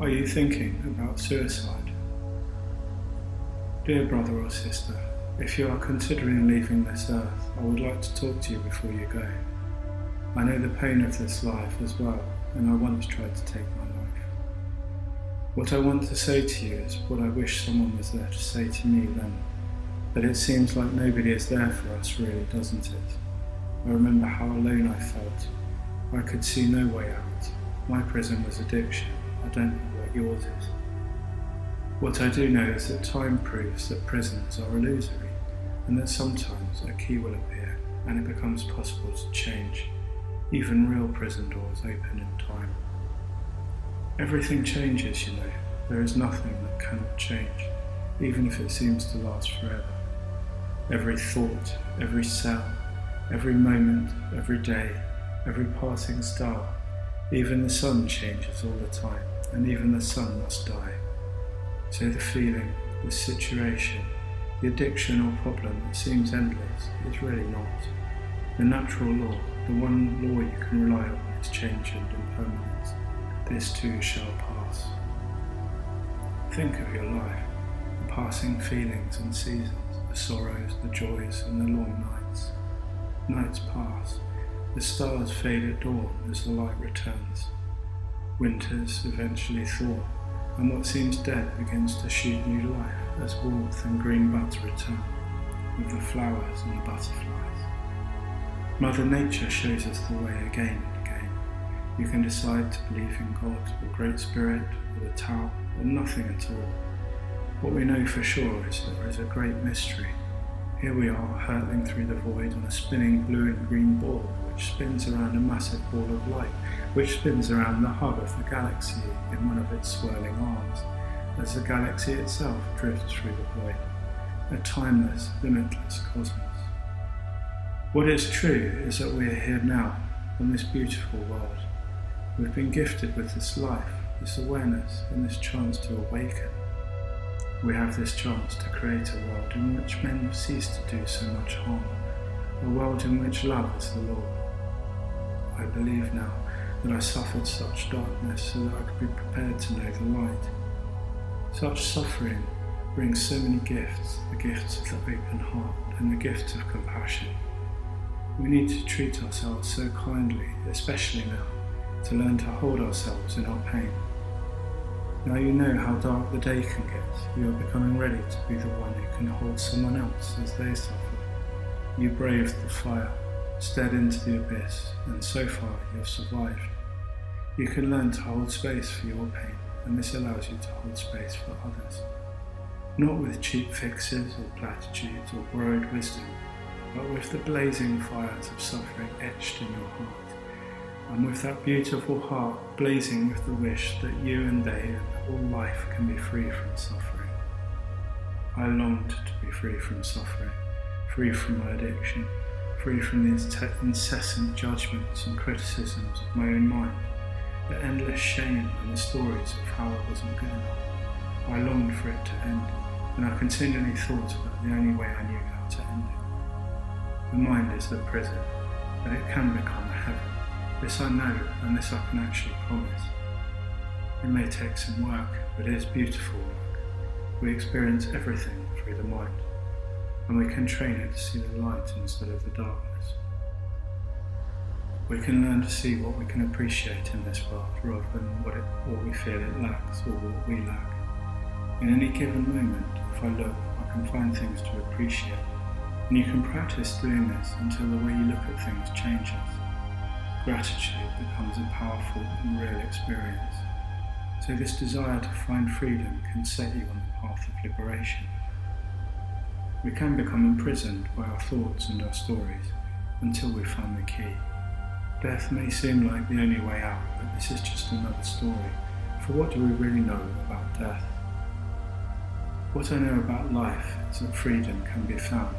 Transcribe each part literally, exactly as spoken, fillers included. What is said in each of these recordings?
are you thinking about suicide? Dear brother or sister, if you are considering leaving this earth, I would like to talk to you before you go. I know the pain of this life as well, and I once tried to take my life. What I want to say to you is what I wish someone was there to say to me then, but it seems like nobody is there for us really, doesn't it? I remember how alone I felt. I could see no way out. My prison was addiction. I don't know what yours is. What I do know is that time proves that prisons are illusory, and that sometimes a key will appear and it becomes possible to change. Even real prison doors open in time. Everything changes, you know. There is nothing that cannot change, even if it seems to last forever. Every thought, every cell, every moment, every day, every passing star, even the sun changes all the time, and even the sun must die. So the feeling, the situation, the addiction or problem that seems endless is really not. The natural law, the one law you can rely on, is change and impermanence. This too shall pass. Think of your life, the passing feelings and seasons, the sorrows, the joys and the long nights. Nights pass, the stars fade at dawn as the light returns. Winters eventually thaw, and what seems dead begins to shoot new life as warmth and green buds return, with the flowers and the butterflies. Mother Nature shows us the way again and again. You can decide to believe in God, the Great Spirit, or the Tao, or nothing at all. What we know for sure is that there is a great mystery. Here we are, hurtling through the void on a spinning blue and green ball, which spins around a massive ball of light, which spins around the hub of the galaxy in one of its swirling arms, as the galaxy itself drifts through the void, a timeless, limitless cosmos. What is true is that we are here now, on this beautiful world. We've been gifted with this life, this awareness, and this chance to awaken. We have this chance to create a world in which men have ceased to do so much harm, a world in which love is the law. I believe now that I suffered such darkness so that I could be prepared to know the light. Such suffering brings so many gifts, the gifts of the open heart and the gift of compassion. We need to treat ourselves so kindly, especially now, to learn to hold ourselves in our pain. Now you know how dark the day can get, you are becoming ready to be the one who can hold someone else as they suffer. You braved the fire, stared into the abyss, and so far you have survived. You can learn to hold space for your pain, and this allows you to hold space for others. Not with cheap fixes or platitudes or borrowed wisdom, but with the blazing fires of suffering etched in your heart. And with that beautiful heart blazing with the wish that you and they and all life can be free from suffering. I longed to be free from suffering, free from my addiction, free from the incessant judgments and criticisms of my own mind, the endless shame and the stories of how I wasn't good enough. I longed for it to end, and I continually thought about the only way I knew how to end it. The mind is the prison, but it can become a heaven. This I know, and this I can actually promise. It may take some work, but it is beautiful work. We experience everything through the mind, and we can train it to see the light instead of the darkness. We can learn to see what we can appreciate in this world, rather than what, it, what we feel it lacks or what we lack. In any given moment, if I look, I can find things to appreciate, and you can practice doing this until the way you look at things changes. Gratitude becomes a powerful and real experience. So this desire to find freedom can set you on the path of liberation. We can become imprisoned by our thoughts and our stories until we find the key. Death may seem like the only way out, but this is just another story. For what do we really know about death? What I know about life is that freedom can be found.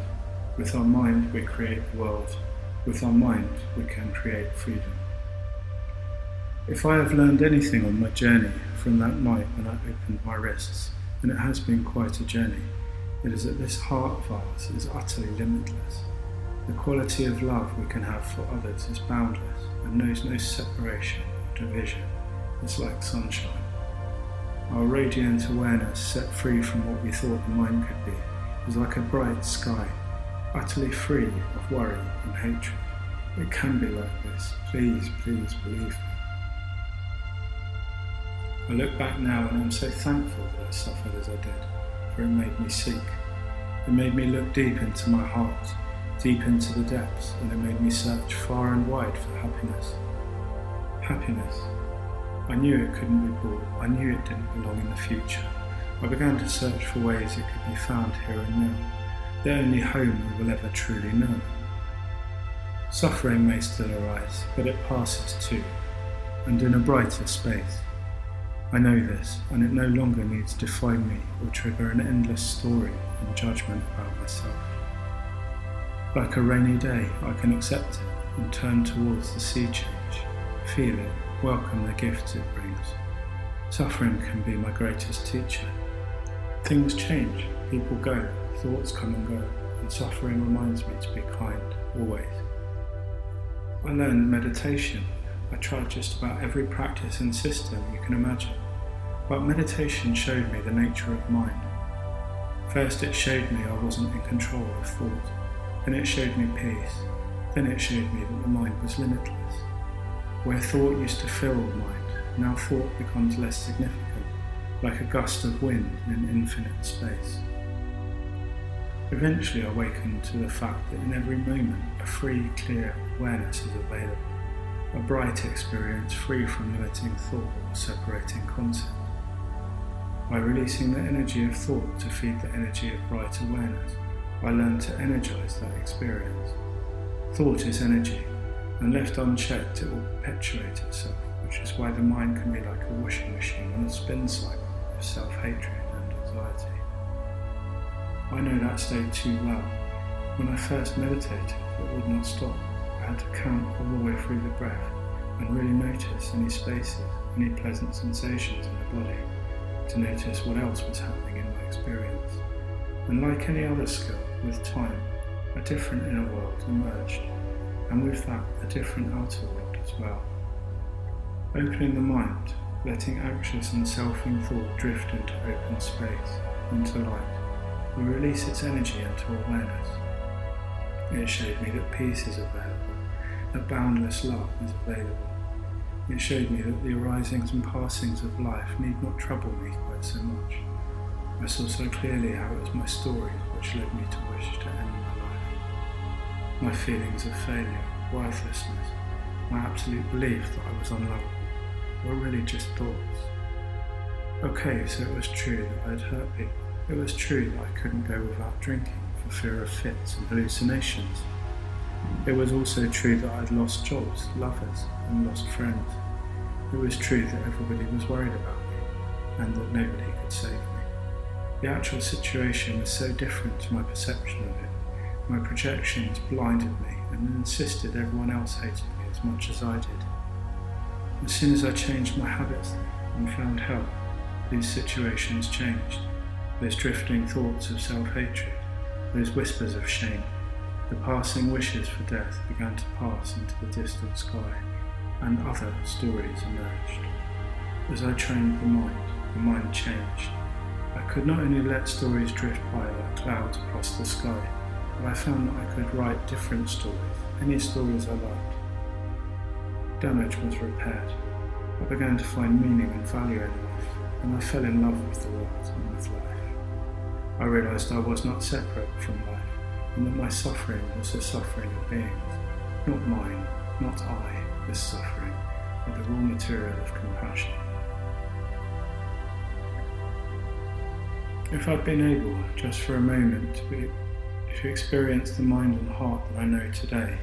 With our mind we create the world. With our mind, we can create freedom. If I have learned anything on my journey from that night when I opened my wrists, and it has been quite a journey, it is that this heart of ours is utterly limitless. The quality of love we can have for others is boundless and knows no separation or division. It's like sunshine. Our radiant awareness, set free from what we thought the mind could be, is like a bright sky, utterly free of worry and hatred. It can be like this. Please, please believe me. I look back now and I'm so thankful that I suffered as I did, for it made me seek. It made me look deep into my heart, deep into the depths, and it made me search far and wide for happiness. Happiness. I knew it couldn't be bought. I knew it didn't belong in the future. I began to search for ways it could be found here and now, the only home we will ever truly know. Suffering may still arise, but it passes too, and in a brighter space. I know this, and it no longer needs to define me or trigger an endless story and judgment about myself. Like a rainy day, I can accept it and turn towards the sea change, feel it, welcome the gifts it brings. Suffering can be my greatest teacher. Things change, people go, thoughts come and go, and suffering reminds me to be kind, always. I learned meditation. I tried just about every practice and system you can imagine, but meditation showed me the nature of mind. First it showed me I wasn't in control of thought, then it showed me peace, then it showed me that the mind was limitless. Where thought used to fill the mind, now thought becomes less significant, like a gust of wind in an infinite space. Eventually I awakened to the fact that in every moment a free, clear awareness is available. A bright experience free from limiting thought or separating concept. By releasing the energy of thought to feed the energy of bright awareness, I learned to energize that experience. Thought is energy, and left unchecked it will perpetuate itself, which is why the mind can be like a washing machine on a spin cycle of self-hatred and anxiety. I know that state too well. When I first meditated, it would not stop. I had to count all the way through the breath and really notice any spaces, any pleasant sensations in the body, to notice what else was happening in my experience. And like any other skill, with time, a different inner world emerged, and with that, a different outer world as well. Opening the mind, letting anxious and selfing thought drift into open space, into light, we release its energy into awareness. It showed me that peace is available. That boundless love is available. It showed me that the arisings and passings of life need not trouble me quite so much. I saw so clearly how it was my story which led me to wish to end my life. My feelings of failure, worthlessness, my absolute belief that I was unlovable, were really just thoughts. Okay, so it was true that I had hurt people. It was true that I couldn't go without drinking for fear of fits and hallucinations. It was also true that I had lost jobs, lovers, and lost friends. It was true that everybody was worried about me, and that nobody could save me. The actual situation was so different to my perception of it. My projections blinded me, and insisted everyone else hated me as much as I did. As soon as I changed my habits and found help, these situations changed. Those drifting thoughts of self-hatred, those whispers of shame, the passing wishes for death began to pass into the distant sky, and other stories emerged. As I trained the mind, the mind changed. I could not only let stories drift by like clouds across the sky, but I found that I could write different stories, any stories I liked. Damage was repaired. I began to find meaning and value in life, and I fell in love with the world and with life. I realised I was not separate from life, and that my suffering was the suffering of beings, not mine, not I, this suffering, but the raw material of compassion. If I'd been able, just for a moment, to, be, to experience the mind and heart that I know today,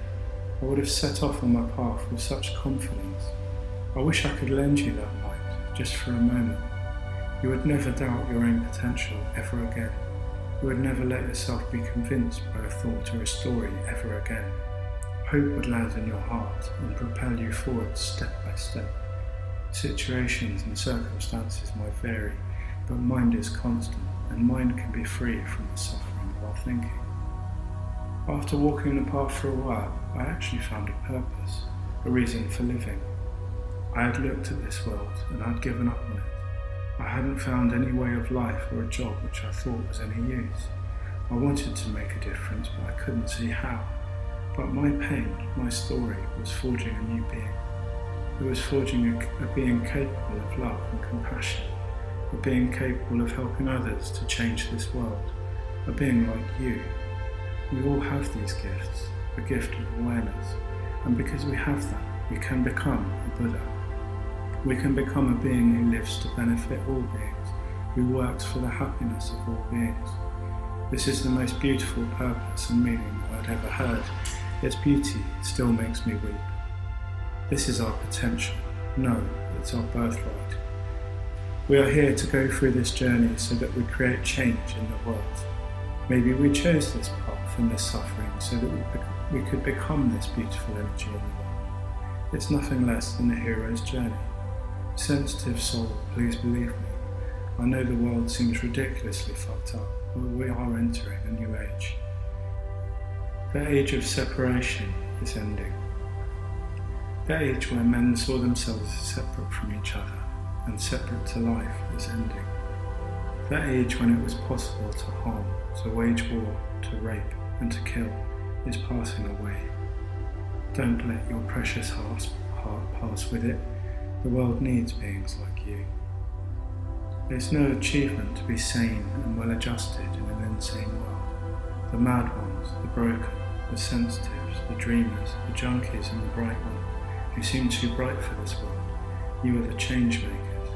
I would have set off on my path with such confidence. I wish I could lend you that light, just for a moment. You would never doubt your own potential ever again. You would never let yourself be convinced by a thought or a story ever again. Hope would land in your heart and propel you forward step by step. Situations and circumstances might vary, but mind is constant, and mind can be free from the suffering of our thinking. After walking the path for a while, I actually found a purpose, a reason for living. I had looked at this world and I had given up on it. I hadn't found any way of life or a job which I thought was any use. I wanted to make a difference, but I couldn't see how. But my pain, my story, was forging a new being. It was forging a, a being capable of love and compassion, a being capable of helping others to change this world, a being like you. We all have these gifts, a gift of awareness, and because we have them, we can become a Buddha. We can become a being who lives to benefit all beings, who works for the happiness of all beings. This is the most beautiful purpose and meaning that I'd ever heard. Its beauty still makes me weep. This is our potential. No, it's our birthright. We are here to go through this journey so that we create change in the world. Maybe we chose this path and this suffering so that we, we could become this beautiful energy in the world. It's nothing less than a hero's journey. Sensitive soul, please believe me. I know the world seems ridiculously fucked up, but we are entering a new age. The age of separation is ending. The age where men saw themselves as separate from each other and separate to life is ending. The age when it was possible to harm, to wage war, to rape and to kill is passing away. Don't let your precious heart pass with it. The world needs beings like you. It's no achievement to be sane and well adjusted in an insane world. The mad ones, the broken, the sensitives, the dreamers, the junkies and the bright ones who seem too bright for this world. You are the change makers.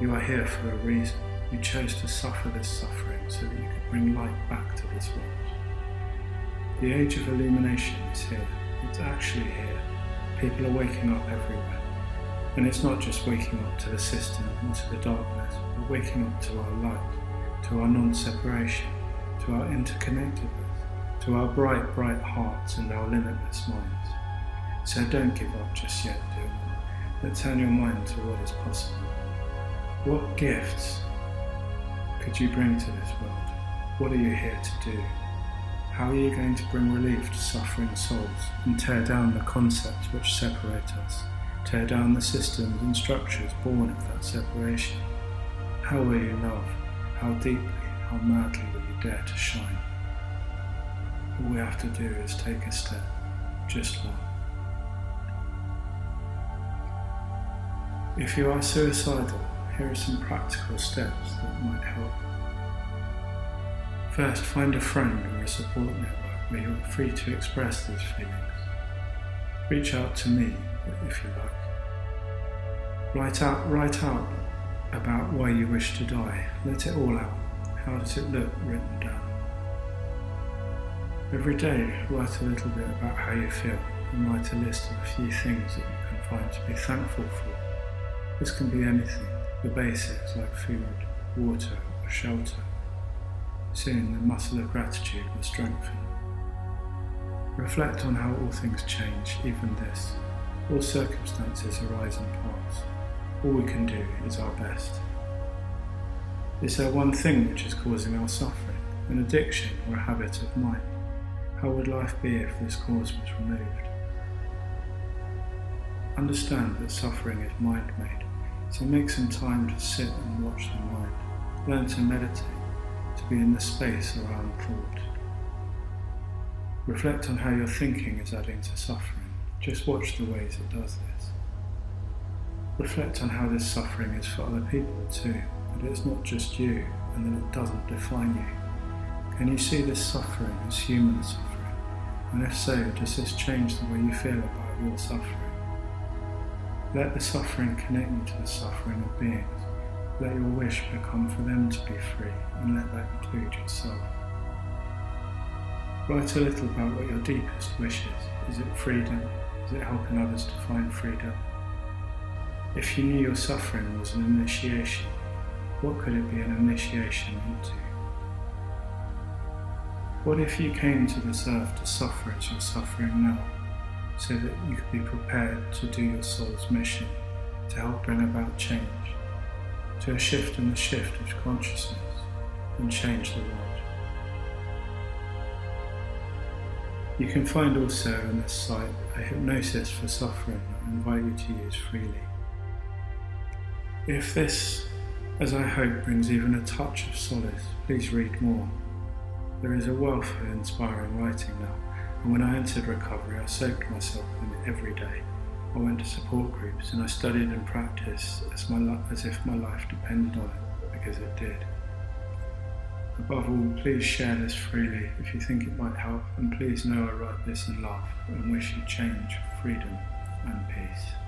You are here for a reason. You chose to suffer this suffering so that you could bring light back to this world. The age of illumination is here. It's actually here. People are waking up everywhere. And it's not just waking up to the system and to the darkness, but waking up to our light, to our non-separation, to our interconnectedness, to our bright, bright hearts and our limitless minds. So don't give up just yet, dear one, but turn your mind to what is possible. What gifts could you bring to this world? What are you here to do? How are you going to bring relief to suffering souls and tear down the concepts which separate us? Tear down the systems and structures born of that separation. How will you love? How deeply, how madly will you dare to shine? All we have to do is take a step, just one. If you are suicidal, here are some practical steps that might help. First, find a friend or a support network where you are free to express these feelings. Reach out to me, if you like. Write out, write out about why you wish to die. Let it all out. How does it look written down? Every day, write a little bit about how you feel and write a list of a few things that you can find to be thankful for. This can be anything, the basics like food, water or shelter. Soon the muscle of gratitude will strengthen. Reflect on how all things change, even this. All circumstances arise and pass. All we can do is our best. Is there one thing which is causing our suffering, an addiction or a habit of mind? How would life be if this cause was removed? Understand that suffering is mind-made, so make some time to sit and watch the mind. Learn to meditate, to be in the space around thought. Reflect on how your thinking is adding to suffering. Just watch the ways it does this. Reflect on how this suffering is for other people too, that it's not just you and that it doesn't define you. Can you see this suffering as human suffering? And if so, does this change the way you feel about your suffering? Let the suffering connect you to the suffering of beings. Let your wish become for them to be free, and let that include yourself. Write a little about what your deepest wish is. Is it freedom? Is it helping others to find freedom? If you knew your suffering was an initiation, what could it be an initiation into? What if you came to this earth to suffer as you're suffering now, so that you could be prepared to do your soul's mission, to help bring about change, to a shift in the shift of consciousness and change the world? You can find also on this site a hypnosis for suffering that I invite you to use freely. If this as I hope brings even a touch of solace, please read more. There is a wealth of inspiring writing now, and when I entered recovery, I soaked myself in it every day. I went to support groups and I studied and practiced as, my as if my life depended on it, because it did. Above all, please share this freely if you think it might help, and please know I write this in love and wish you change, freedom and peace.